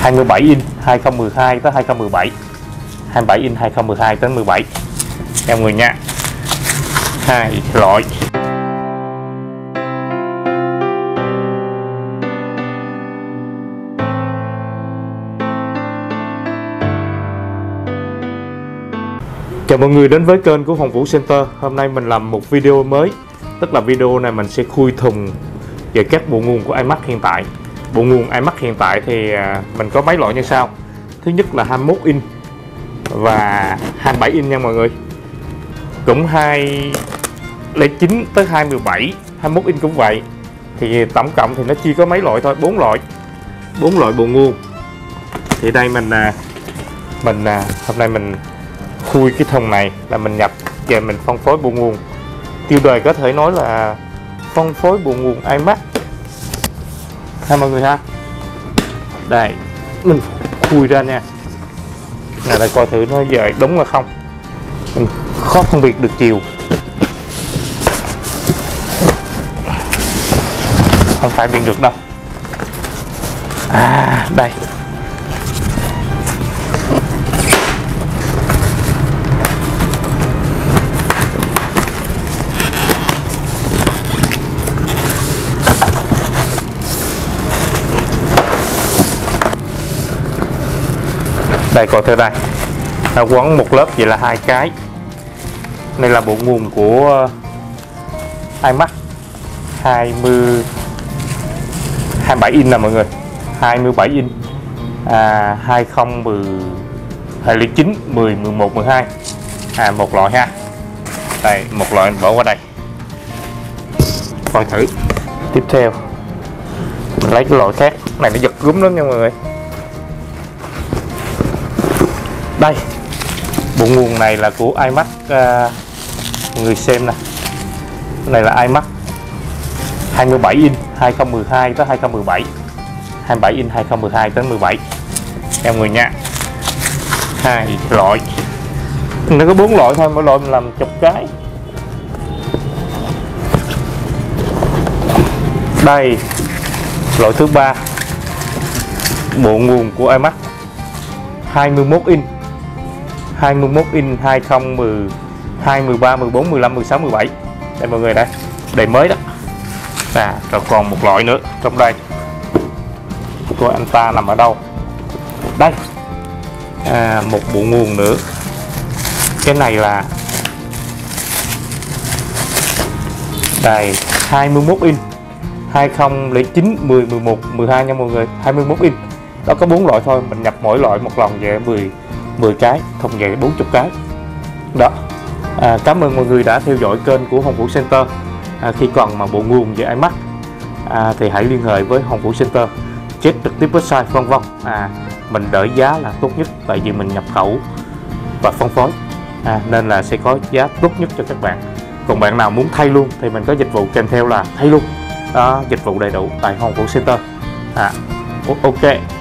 27 inch 2012 tới 2017, 27 inch 2012 tới 17 em người nha, hai loại. Chào mọi người đến với kênh của Hoàng Vũ Center. Hôm nay mình làm một video mới, tức là video này mình sẽ khui thùng về các bộ nguồn của iMac hiện tại. Bộ nguồn iMac hiện tại thì mình có mấy loại như sau. Thứ nhất là 21 inch và 27 inch nha mọi người. Cũng 209 tới 217, 21 inch cũng vậy. Thì tổng cộng thì nó chỉ có mấy loại thôi, 4 loại bộ nguồn. Thì đây hôm nay mình khui cái thùng này là mình nhập về mình phân phối bộ nguồn. Tiêu đề có thể nói là phân phối bộ nguồn iMac ha mọi người ha. Đây mình khui ra nha, là để coi thử nó về đúng là không, mình khó phân biệt được chiều. Không phải biện được đâu. À đây, đây coi thử đây, nó quấn một lớp vậy là hai cái. Đây là bộ nguồn của iMac 27 inch nè mọi người, 27 inch 2009 10 11 12 một loại ha. Đây một loại bỏ qua đây. Coi thử tiếp theo mình lấy cái loại khác này, nó giật gúm lắm nha mọi người. Đây, bộ nguồn này là của iMac, người xem nè. Này là iMac 27 inch 2012 tới 2017, 27 inch 2012 tới 17 em người nha, hai loại. Nó có 4 loại thôi, mỗi loại mình làm chục cái. Đây loại thứ ba, bộ nguồn của iMac 21 inch 2012, 13, 14, 15, 16, 17. Đây mọi người, đây đầy mới đó. Rồi còn một loại nữa trong đây, coi anh ta nằm ở đâu. Đây một bộ nguồn nữa, cái này là đây 21 inch 2009 10 11 12 nha mọi người, 21 inch. Đó có 4 loại thôi, mình nhập mỗi loại một lần về 10 cái, thùng về 40 cái đó. Cảm ơn mọi người đã theo dõi kênh của Hoàng Vũ Center. Khi còn mà bộ nguồn về iMac thì hãy liên hệ với Hoàng Vũ Center, check trực tiếp website vân vân. Mình đợi giá là tốt nhất, tại vì mình nhập khẩu và phân phối nên là sẽ có giá tốt nhất cho các bạn. Còn bạn nào muốn thay luôn thì mình có dịch vụ kèm theo là thay luôn đó, dịch vụ đầy đủ tại Hoàng Vũ Center. Ok.